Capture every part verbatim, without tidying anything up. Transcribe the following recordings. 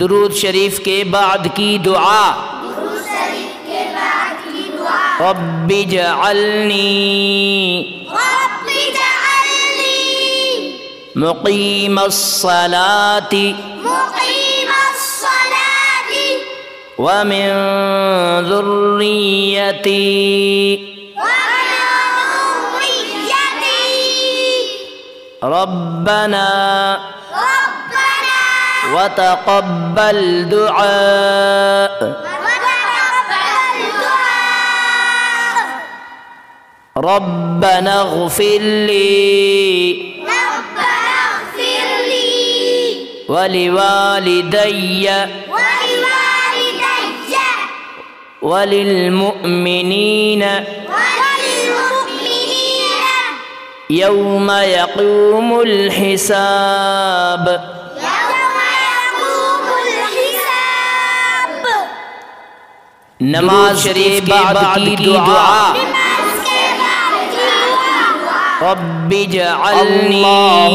दुरूद शरीफ के बाद की दुआ, रब्ब इजअलनी मुक़ीम अस्सलाति व मिन ज़ुर्रियती ربنا وتقبل دعاء ربنا اغفر لي ولوالدي وللمؤمنين يوم يقوم الحساب يوم يقوم الحساب نماز شریف کے بعد کی دعا رب اجعلني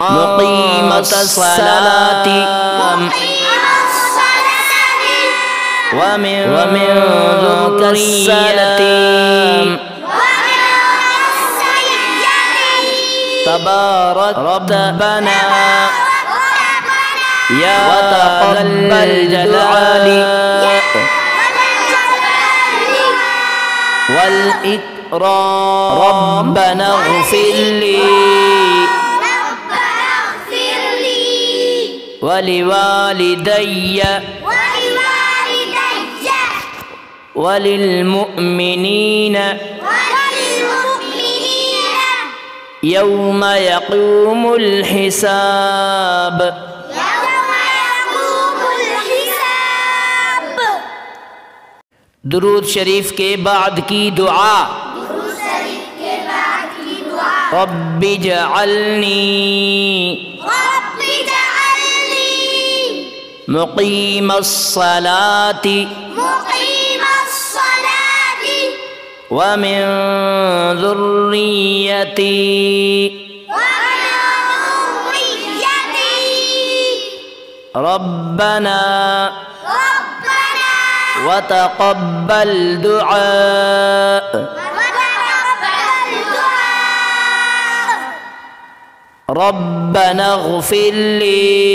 مقيم الصلاة ومن ذريتي تبارك ربنا يا ذا الجلال والإكرام ربنا اغفر لي ولوالدي وللمؤمنين يوم يقوم الحساب يوم يقوم الحساب درود شریف کے بعد کی دعا رب اجعلني مقيم الصلاة ومن ذريتي ربنا وتقبل دعاء ربنا اغفر لي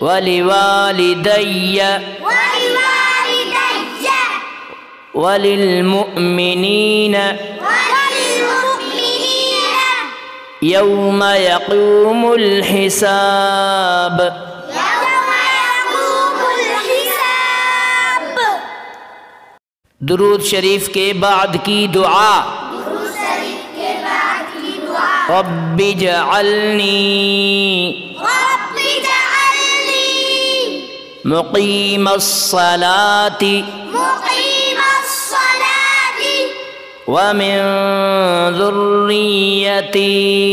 ولوالدي وللمؤمنين يوم يقوم الحساب يوم يقوم الحساب درود شریف کے بعد کی دعا رب اجعلني مقيم الصلاة ومن ذريتي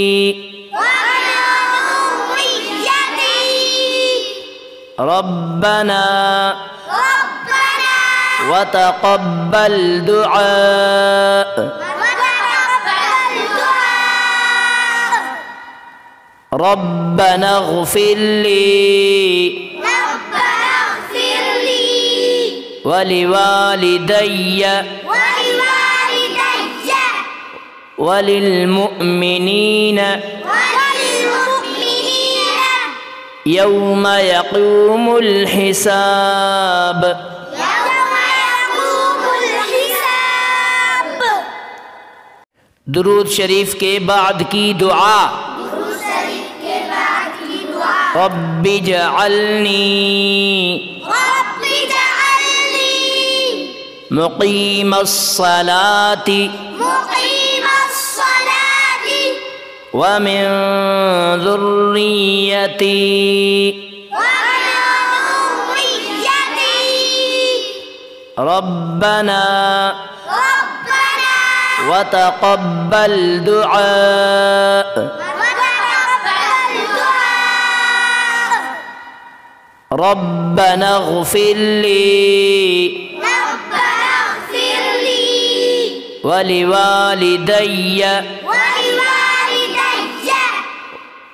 ربنا وتقبل دعاء ربنا اغفر لي ولوالدي وللمؤمنين يوم يقوم الحساب يوم يقوم الحساب درود شریف کے بعد کی دعا رب اجعلني مقيم الصلاة ومن ذريتي ربنا وتقبل دعاء ربنا اغفر لي ولوالدي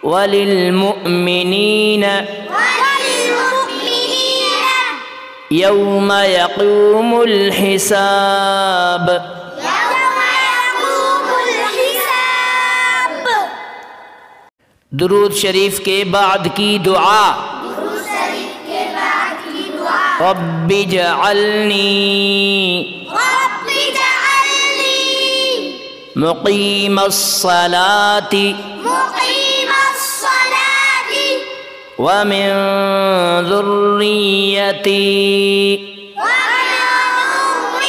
وللمؤمنين يوم يقوم الحساب. درود شریف کے بعد کی دعا، درود شریف کے بعد کی دعا، رب اجعلنی رب اجعلنی مقیم الصلاۃ مقیم الصلاۃ ومن ذریتی ومن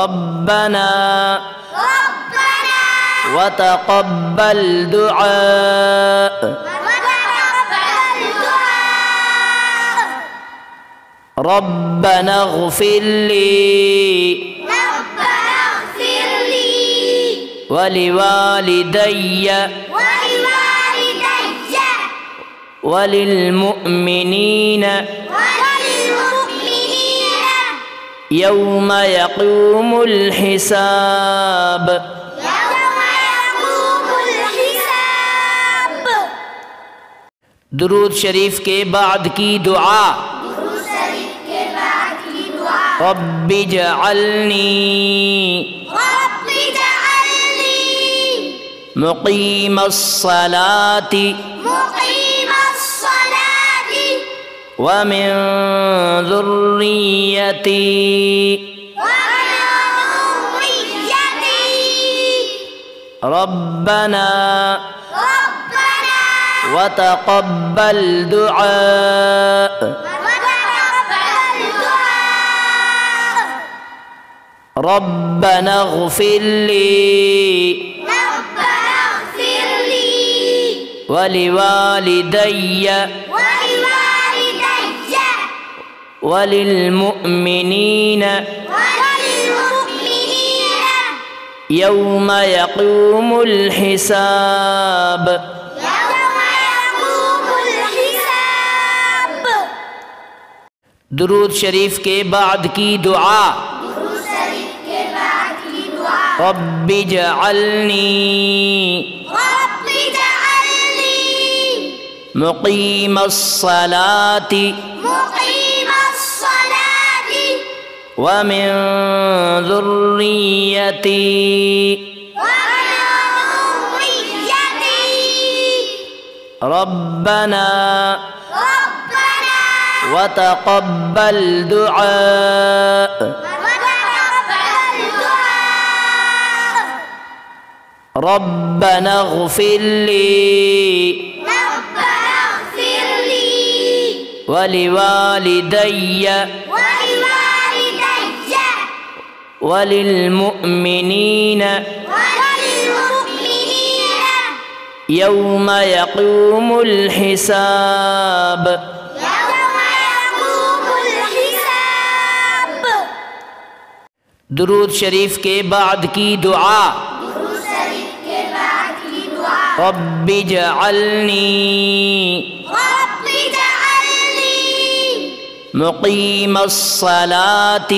ذریتی ربنا وتقبل دعاء وتقبل دعاء. ربنا اغفر لي ربنا اغفر لي ولوالدي ولوالدي وللمؤمنين وللمؤمنين يوم يقوم الحساب. درود شریف کے بعد کی دعا، درود شریف کے بعد کی دعا، رب اجعلنی رب اجعلنی مقیم الصلاۃ مقیم الصلاۃ ومن ذریتی ومن ذریتی ربنا وتقبل دعاء وتقبل دعاء. ربنا اغفر لي ربنا اغفر لي ولوالدي ولوالدي وللمؤمنين وللمؤمنين يوم يقوم الحساب. درود شریف کے بعد کی دعا، درود شریف کے بعد کی دعا، رب اجعلنی رب اجعلنی مقیم الصلاۃ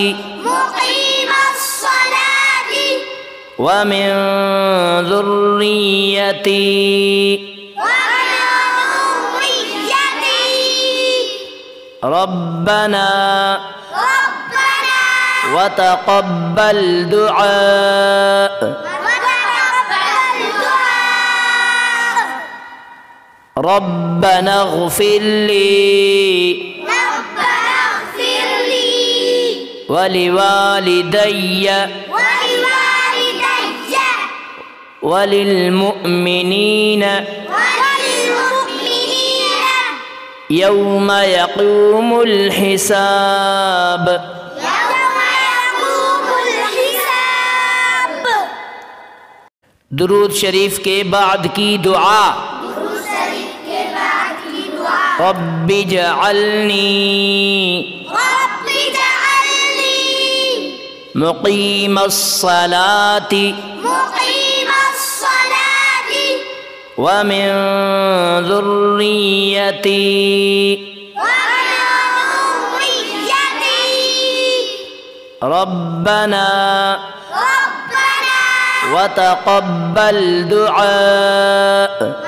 مقیم الصلاۃ ومن ذریتی ومن ذریتی ربنا وتقبل دعاء وتقبل دعاء. ربنا اغفر لي ربنا اغفر لي ولوالدي ولوالدي وللمؤمنين وللمؤمنين يوم يقوم الحساب. درود شریف کے بعد کی دعا، درود شریف کے بعد کی دعا، رب اجعلنی رب اجعلنی مقیم الصلاۃ مقیم الصلاۃ ومن ذریتی ومن ذریتی ربنا وتقبل دعاء وتقبل دعاء. ربنا اغفر لي ربنا اغفر لي ولوالدي ولوالدي وللمؤمنين وللمؤمنين يوم يقوم الحساب. درود شریف کے بعد کی دعا، درود شریف کے بعد کی دعا، رب اجعلنی رب اجعلنی مقیم الصلاۃ مقیم الصلاۃ ومن ذریتی ومن ذریتی ربنا وتقبل دعاء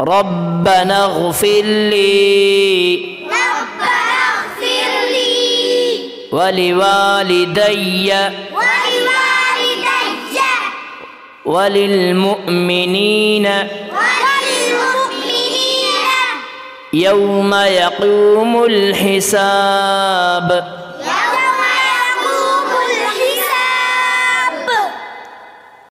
ربنا اغفر لي ولوالدي وللمؤمنين يوم يقوم الحساب.